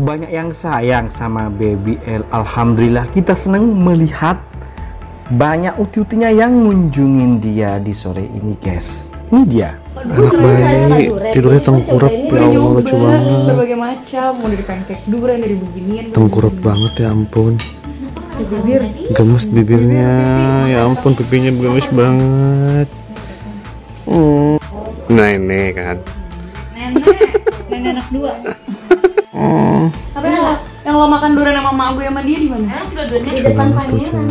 banyak yang sayang sama Baby L. Alhamdulillah kita senang melihat banyak uti-utinya yang ngunjungin dia di sore ini, guys. Ini dia. Anak bayi, tidurnya tengkurap, ya Allah lucu banget. Berbagai macam, mau dari pancake durian, dari beginian. Tengkurap banget, ya ampun. Gemes bibirnya, ya ampun pipinya gemes banget. Nah ini kan. Nenek anak dua. Tapi yang lo makan durian sama mak gue sama dia di mana? Di depan pangeran.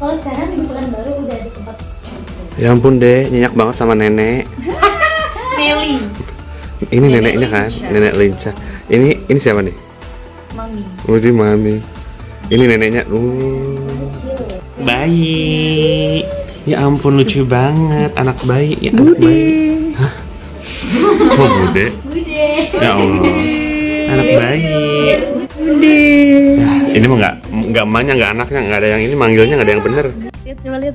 Kalau sekarang di bulan baru udah di tempat. Ya ampun deh, nyenyak banget sama nenek. Nelly. Ini neneknya kan, nenek lincah. Ini siapa nih? Mami. Udah mami. Ini neneknya. Bayi. Ya ampun lucu banget, anak bayi. Ya anak bayi. Hah? Oh bude. Bude. Ya Allah. Anak bayi. Bude. Ini mah nggak emaknya, nggak anaknya, nggak ada yang ini manggilnya nggak ada yang bener. Lihat, coba lihat.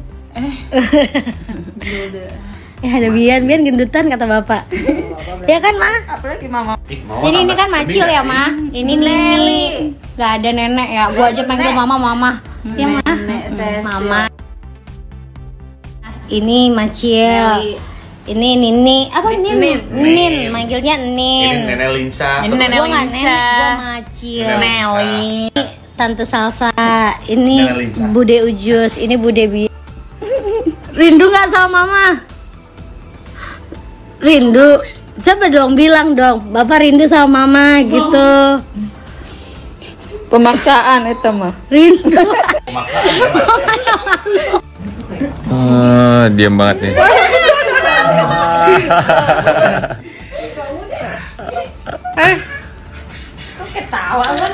Ya ada Bian gendutan kata bapak. Ya kan ma? Apalagi mama. Ini kan macil ya ma? Ini Leli. Gak ada nenek ya. Gua aja panggil mama mama. Ya ma? Mama. Ini macil. Ini Nini. Apa Nin? Nin. Manggilnya Nin. Ini nenek lincah. Ini nenek lincah. Gua macil. Nelly. Tante Salsa. Ini Bude Ujus. Ini Bude Bian. Rindu nggak sama mama? Rindu. Coba dong bilang dong, bapak rindu sama mama gitu. Pemaksaan itu mah. Rindu. Pemaksaan. Diam banget nih. Kok ketawa kan?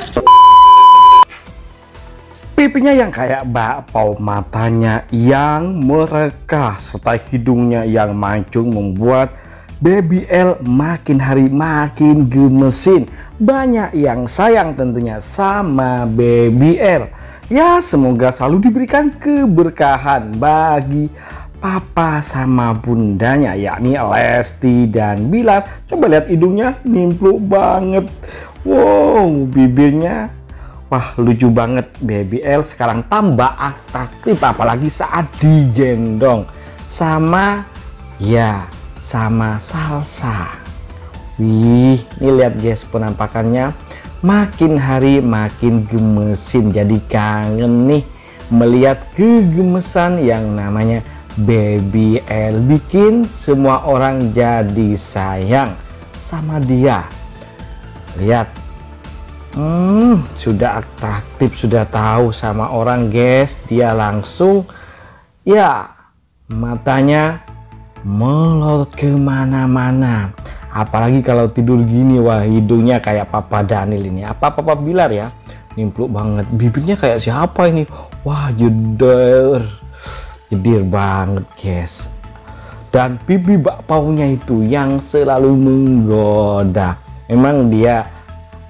Pipinya yang kayak bakpao, matanya yang merekah, serta hidungnya yang mancung membuat Baby L makin hari makin gemesin. Banyak yang sayang tentunya sama Baby L. Ya semoga selalu diberikan keberkahan bagi papa sama bundanya, yakni Lesti dan Billar. Coba lihat hidungnya, nimpluk banget. Wow, bibirnya. Wah lucu banget, Baby L sekarang tambah aktif apalagi saat digendong sama Salsa. Wih, ini lihat guys penampakannya makin hari makin gemesin. Jadi kangen nih melihat kegemesan yang namanya Baby L, bikin semua orang jadi sayang sama dia. Lihat. Sudah aktif, sudah tahu sama orang guys, dia langsung ya matanya melorot kemana-mana. Apalagi kalau tidur gini, wah hidungnya kayak Papa Daniel ini, Papa Billar ya, nimpluk banget. Bibirnya kayak siapa ini? Wah jedir banget guys. Dan pipi bakpaunya itu yang selalu menggoda. Emang dia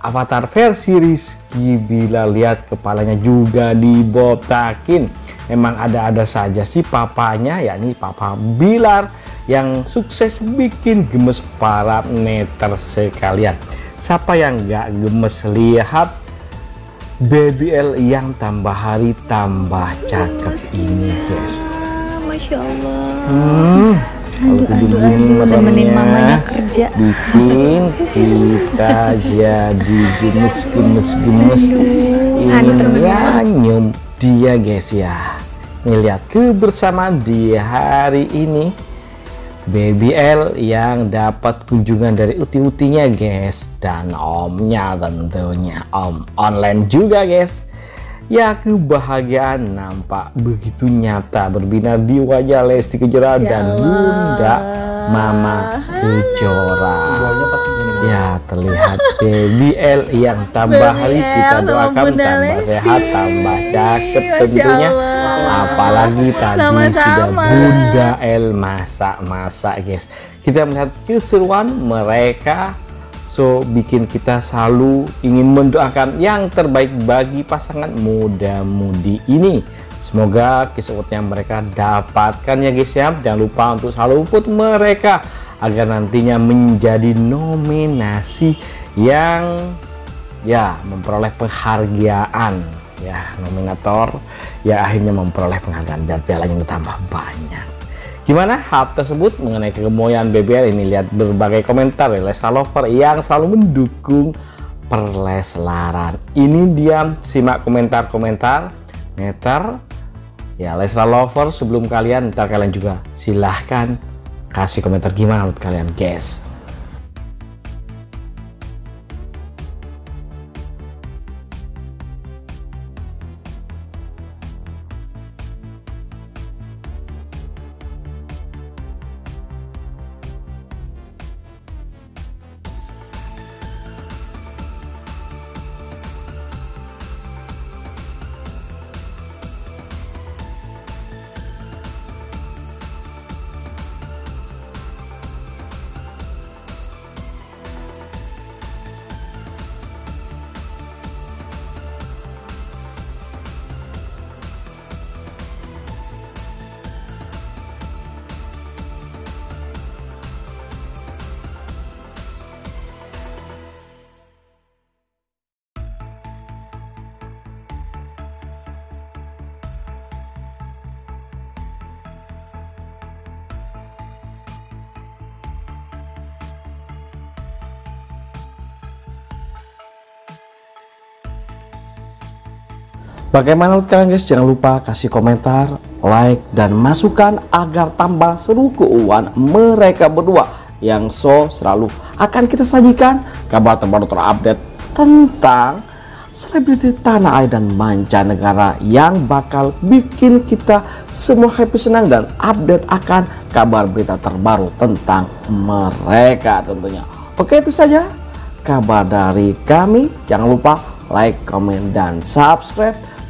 avatar versi Rizky Billar. Lihat kepalanya juga dibotakin. Memang ada-ada saja si papanya, yakni Papa Billar yang sukses bikin gemes para netter sekalian. Siapa yang nggak gemes lihat Baby L yang tambah hari tambah cakep ini guys. Masya Allah. Aduh, nemenin mamanya kerja bikin kita jadi gemes nyum dia guys ya. Lihat kebersamaan di hari ini Baby L yang dapat kunjungan dari uti-utinya guys, dan omnya tentunya, om online juga guys. Ya kebahagiaan nampak begitu nyata berbinar di wajah Lesti Kejora dan bunda mama Kejora. Ya terlihat Baby L yang tambah hari, kita doakan tambah sehat, tambah cakep tentunya. Apalagi tadi sudah bunda L masak-masak guys. Kita melihat keseruan mereka. So, bikin kita selalu ingin mendoakan yang terbaik bagi pasangan muda-mudi ini. Semoga kesempatannya mereka dapatkan ya guys ya. Jangan lupa untuk selalu support mereka agar nantinya menjadi nominasi yang ya memperoleh penghargaan, ya nominator, ya akhirnya memperoleh penghargaan dan pialanya bertambah banyak. Gimana hal tersebut mengenai kegemoyan Baby L ini? Lihat berbagai komentar dari Lesti lover yang selalu mendukung perleslaran. Ini diam, simak komentar-komentar netter. Ya Lesti lover, sebelum kalian, ntar kalian juga silahkan kasih komentar gimana menurut kalian, guys. Bagaimana menurut kalian, guys? Jangan lupa kasih komentar, like, dan masukan agar tambah seru keuangan mereka berdua yang selalu akan kita sajikan kabar terbaru terupdate tentang selebriti tanah air dan mancanegara yang bakal bikin kita semua happy, senang, dan update akan kabar berita terbaru tentang mereka tentunya. Oke, itu saja kabar dari kami. Jangan lupa like, comment, dan subscribe.